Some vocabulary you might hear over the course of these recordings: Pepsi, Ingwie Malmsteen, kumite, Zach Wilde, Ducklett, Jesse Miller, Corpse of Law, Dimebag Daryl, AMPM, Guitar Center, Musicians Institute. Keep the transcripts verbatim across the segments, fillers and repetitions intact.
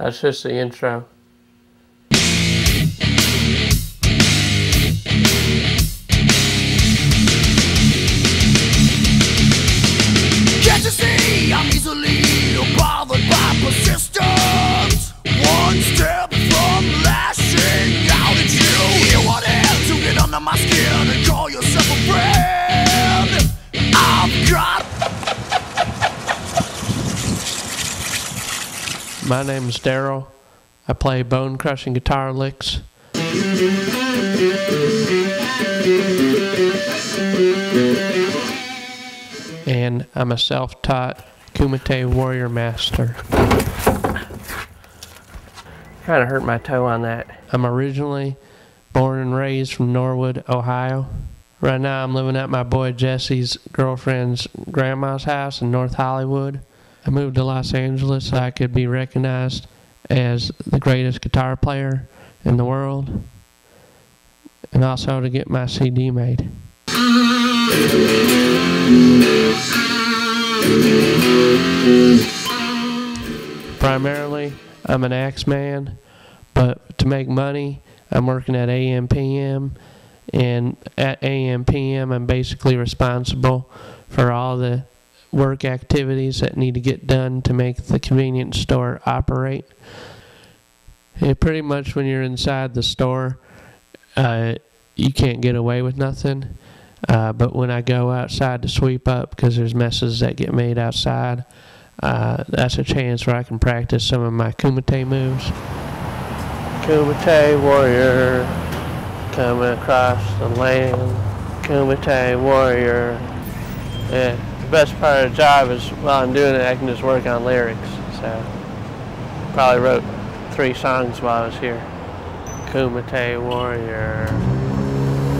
That's just the intro. Can't you see I'm easily bothered by persistence? One step from lashing out at you. You want to help to get under my skin and call yourself a friend? I've got. My name is Daryl. I play bone-crushing guitar licks. And I'm a self-taught kumite warrior master. Kind of hurt my toe on that. I'm originally born and raised from Norwood, Ohio. Right now I'm living at my boy Jesse's girlfriend's grandma's house in North Hollywood. I moved to Los Angeles so I could be recognized as the greatest guitar player in the world, and also to get my C D made. Primarily, I'm an axe man, but to make money, I'm working at A M P M, and at A M P M, I'm basically responsible for all the work activities that need to get done to make the convenience store operate. And pretty much when you're inside the store, uh, you can't get away with nothing. Uh, but when I go outside to sweep up, because there's messes that get made outside, uh, that's a chance where I can practice some of my kumite moves. Kumite warrior, coming across the land. Kumite warrior. Yeah. The best part of the job is while I'm doing it, I can just work on lyrics. So, probably wrote three songs while I was here. Kumite warrior,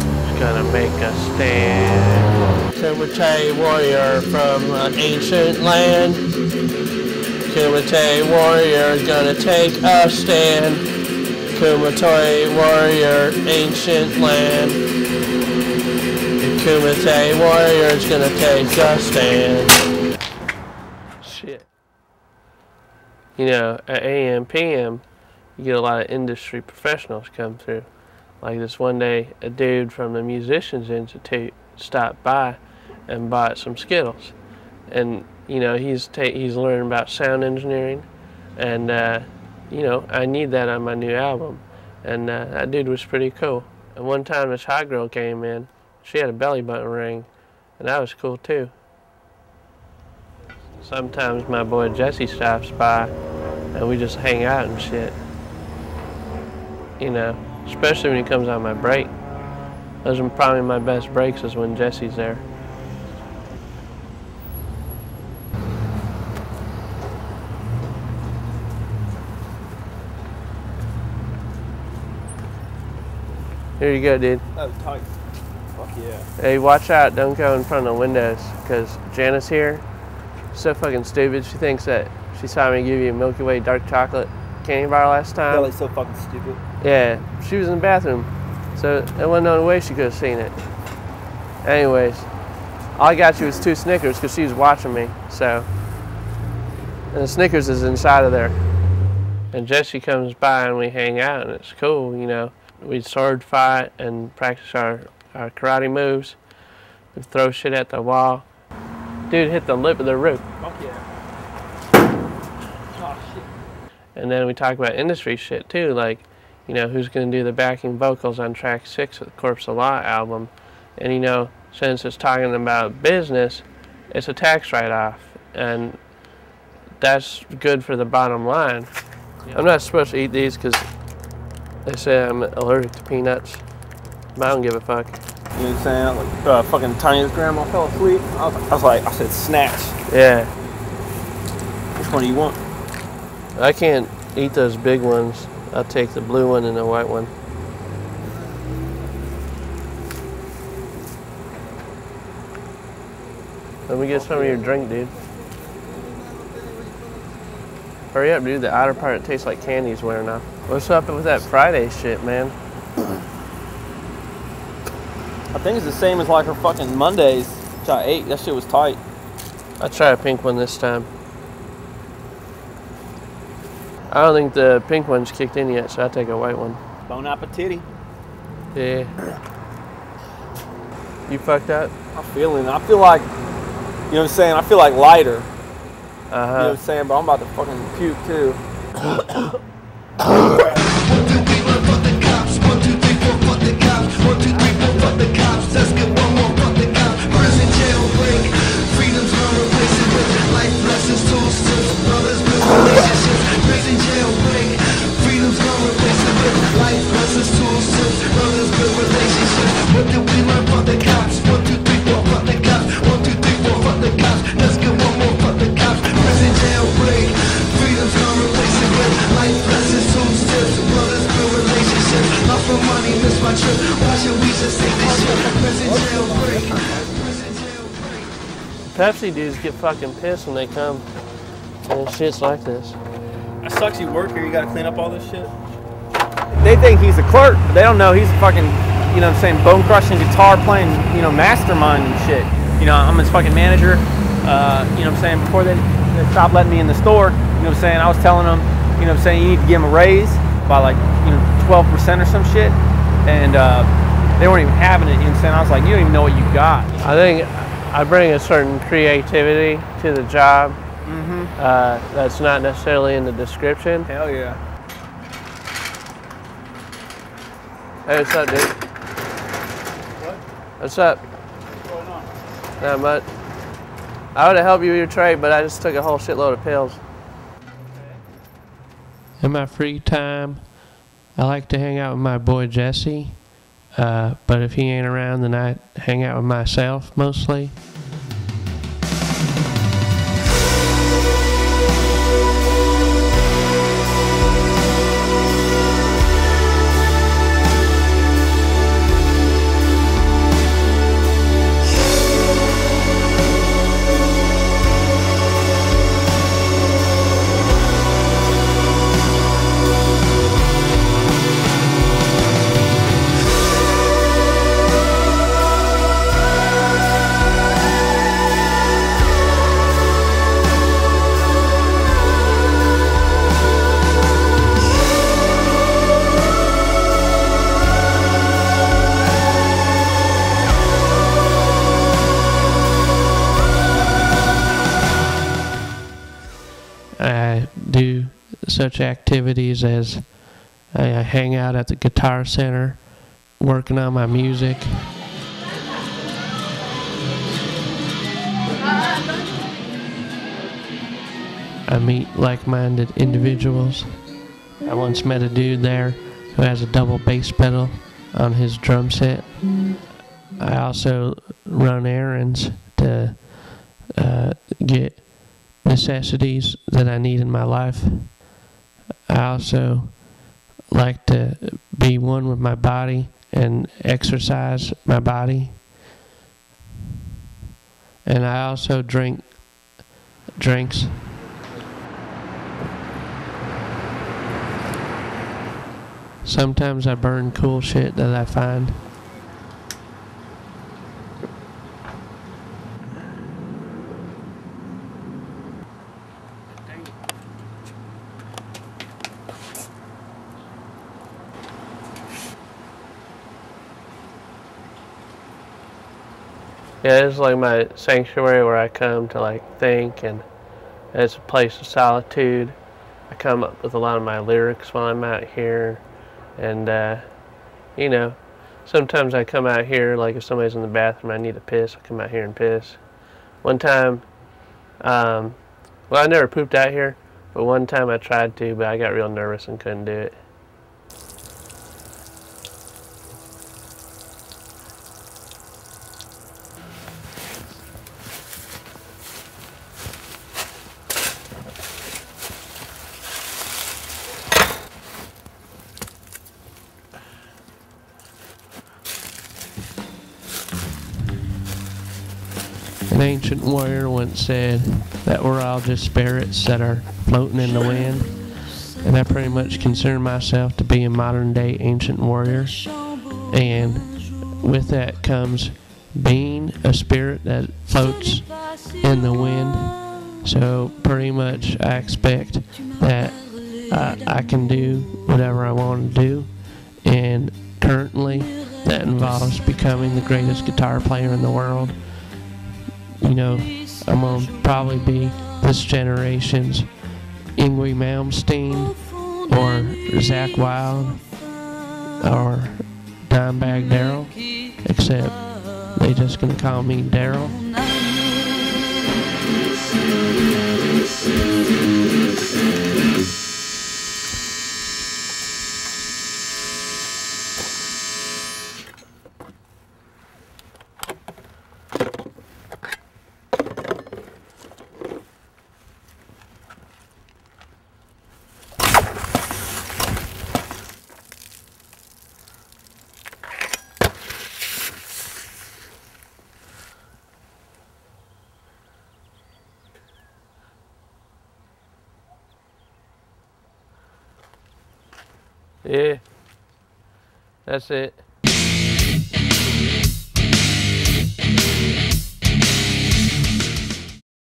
it's gonna make us stand. Kumite warrior from an ancient land. Kumite warrior, gonna take a stand. Kumite warrior, ancient land. Kumite warrior's gonna take a stand. Shit. You know, at A M P M, you get a lot of industry professionals come through. Like this one day, a dude from the Musicians Institute stopped by and bought some Skittles. And, you know, he's, ta he's learning about sound engineering. And, uh, you know, I need that on my new album. And uh, that dude was pretty cool. And one time this hot girl came in. She had a belly button ring, and that was cool too. Sometimes my boy Jesse stops by, and we just hang out and shit. You know, especially when he comes on my break. Those are probably my best breaks is when Jesse's there. Here you go, dude. That was tight. Yeah. Hey, watch out, don't go in front of the windows, because Janice here, she's so fucking stupid, she thinks that she saw me give you a Milky Way dark chocolate candy bar last time. Really so fucking stupid. Yeah, she was in the bathroom, so there wasn't no way she could have seen it. Anyways, all I got you was two Snickers, because she was watching me, so. And the Snickers is inside of there. And Jesse comes by and we hang out, and it's cool, you know. We sword fight and practice our our karate moves, we throw shit at the wall. Dude hit the lip of the roof. Fuck yeah. Oh, shit. And then we talk about industry shit too, like, you know, who's gonna do the backing vocals on track six of the Corpse of Law album. And you know, since it's talking about business, it's a tax write-off, and that's good for the bottom line. Yeah. I'm not supposed to eat these because they say I'm allergic to peanuts. But I don't give a fuck. You know what I'm saying? Like, uh, fucking Tanya's grandma fell asleep. I was, I was like, I said, snacks. Yeah. Which one do you want? I can't eat those big ones. I'll take the blue one and the white one. Let me get some of your drink, dude. Hurry up, dude. The outer part tastes like candy's wearing off. What's up with that Friday shit, man? I think it's the same as like her fucking Mondays, which I ate. That shit was tight. I'll try a pink one this time. I don't think the pink one's kicked in yet, so I'll take a white one. Bon appetit. Yeah. You fucked up? I'm feeling it. I feel like, you know what I'm saying? I feel like lighter. Uh-huh. You know what I'm saying? But I'm about to fucking puke, too. Pepsi dudes get fucking pissed when they come and shit's like this. It sucks you work here, you gotta clean up all this shit. They think he's a clerk, but they don't know he's a fucking, you know what I'm saying, bone crushing guitar playing, you know, mastermind and shit. You know, I'm his fucking manager. Uh, you know what I'm saying, before they, they stopped letting me in the store, you know what I'm saying, I was telling them, you know what I'm saying, you need to give him a raise by like, you know, twelve percent or some shit. And uh, they weren't even having it, you know what I'm saying. I was like, you don't even know what you got. I think I bring a certain creativity to the job. Mm-hmm. uh, that's not necessarily in the description. Hell yeah. Hey, what's up, dude? What? What's up? What's going on? Not much. I would have helped you with your trade, but I just took a whole shitload of pills. In my free time, I like to hang out with my boy Jesse. Uh, but if he ain't around, then I hang out with myself, mostly. Do such activities as I hang out at the Guitar Center, working on my music. I meet like-minded individuals. I once met a dude there who has a double bass pedal on his drum set. I also run errands to uh, get necessities that I need in my life. I also like to be one with my body and exercise my body. And I also drink drinks. Sometimes I burn cool shit that I find. Yeah, this is like my sanctuary where I come to like think, and it's a place of solitude. I come up with a lot of my lyrics while I'm out here, and uh, you know, sometimes I come out here, like if somebody's in the bathroom, I need to piss, I come out here and piss. One time, um, well I never pooped out here, but one time I tried to, but I got real nervous and couldn't do it. An ancient warrior once said that we're all just spirits that are floating in the wind, and I pretty much consider myself to be a modern day ancient warrior. And with that comes being a spirit that floats in the wind. So pretty much I expect that I, I can do whatever I want to do, and currently that involves becoming the greatest guitar player in the world. You know, I'm going to probably be this generation's Ingwie Malmsteen, or Zach Wilde, or Dimebag Daryl, except they just gonna call me Daryl. Yeah, that's it.